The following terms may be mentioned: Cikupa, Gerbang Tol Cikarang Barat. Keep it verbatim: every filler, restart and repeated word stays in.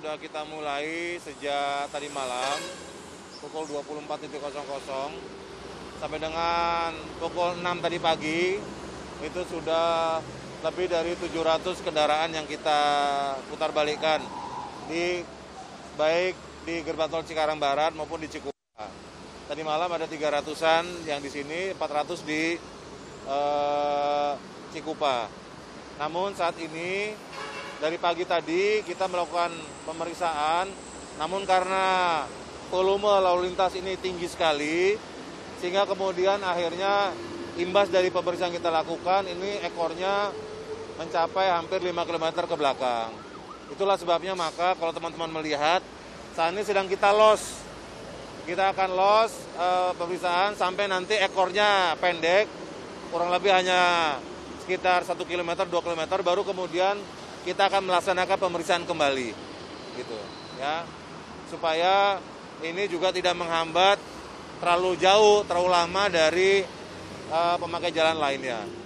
sudah kita mulai sejak tadi malam pukul dua puluh empat nol nol sampai dengan pukul enam tadi pagi, itu sudah lebih dari tujuh ratus kendaraan yang kita putar balikan di baik di Gerbang Tol Cikarang Barat maupun di Cikupa. Tadi malam ada tiga ratusan yang di sini, empat ratus di eh, Cikupa. Namun saat ini dari pagi tadi kita melakukan pemeriksaan, namun karena volume lalu lintas ini tinggi sekali, sehingga kemudian akhirnya imbas dari pemeriksaan kita lakukan, ini ekornya mencapai hampir lima kilometer ke belakang. Itulah sebabnya maka kalau teman-teman melihat, saat ini sedang kita los. Kita akan los e, pemeriksaan sampai nanti ekornya pendek, kurang lebih hanya sekitar satu kilometer, dua kilometer, baru kemudian kita akan melaksanakan pemeriksaan kembali, gitu ya, supaya ini juga tidak menghambat terlalu jauh, terlalu lama dari uh, pemakai jalan lainnya.